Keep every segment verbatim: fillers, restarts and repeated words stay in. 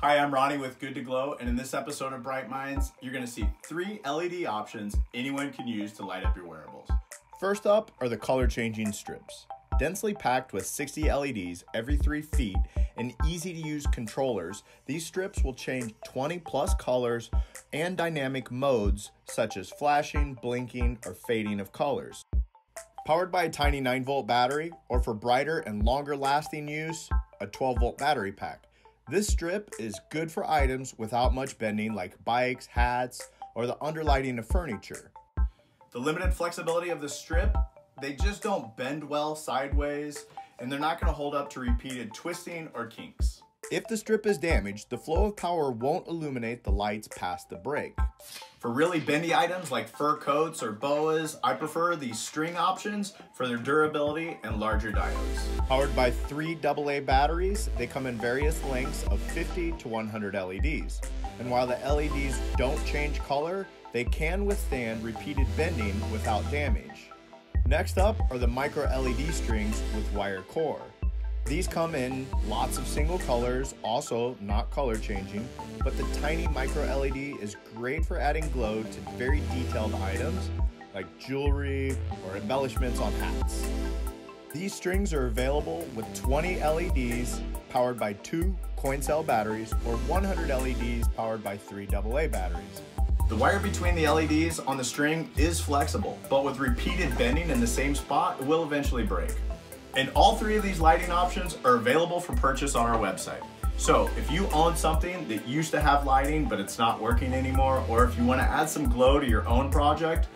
Hi, I'm Ronnie with Good to Glow, and in this episode of Bright Minds, you're gonna see three L E D options anyone can use to light up your wearables. First up are the color-changing strips. Densely packed with sixty L E Ds every three feet and easy-to-use controllers, these strips will change twenty plus colors and dynamic modes such as flashing, blinking, or fading of colors. Powered by a tiny nine volt battery, or for brighter and longer-lasting use, a twelve volt battery pack. This strip is good for items without much bending like bikes, hats, or the underlighting of furniture. The limited flexibility of the strip, they just don't bend well sideways, and they're not gonna hold up to repeated twisting or kinks. If the strip is damaged, the flow of power won't illuminate the lights past the break. For really bendy items like fur coats or boas, I prefer these string options for their durability and larger diodes. Powered by three double A batteries, they come in various lengths of fifty to one hundred L E Ds. And while the L E Ds don't change color, they can withstand repeated bending without damage. Next up are the micro L E D strings with wire core. These come in lots of single colors, also not color changing, but the tiny micro L E D is great for adding glow to very detailed items like jewelry or embellishments on hats. These strings are available with twenty L E Ds powered by two coin cell batteries or one hundred L E Ds powered by three double A batteries. The wire between the L E Ds on the string is flexible, but with repeated bending in the same spot, it will eventually break. And all three of these lighting options are available for purchase on our website. So if you own something that used to have lighting but it's not working anymore, or if you want to add some glow to your own project,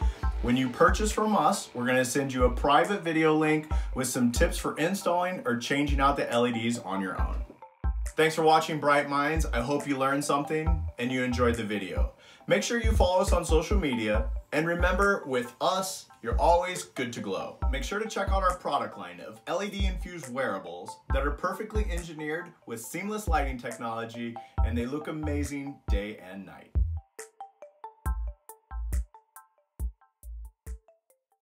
when you purchase from us, we're going to send you a private video link with some tips for installing or changing out the L E Ds on your own. Thanks for watching Bright Minds. I hope you learned something and you enjoyed the video. Make sure you follow us on social media, and remember, with us, you're always good to glow. Make sure to check out our product line of L E D-infused wearables that are perfectly engineered with seamless lighting technology, and they look amazing day and night.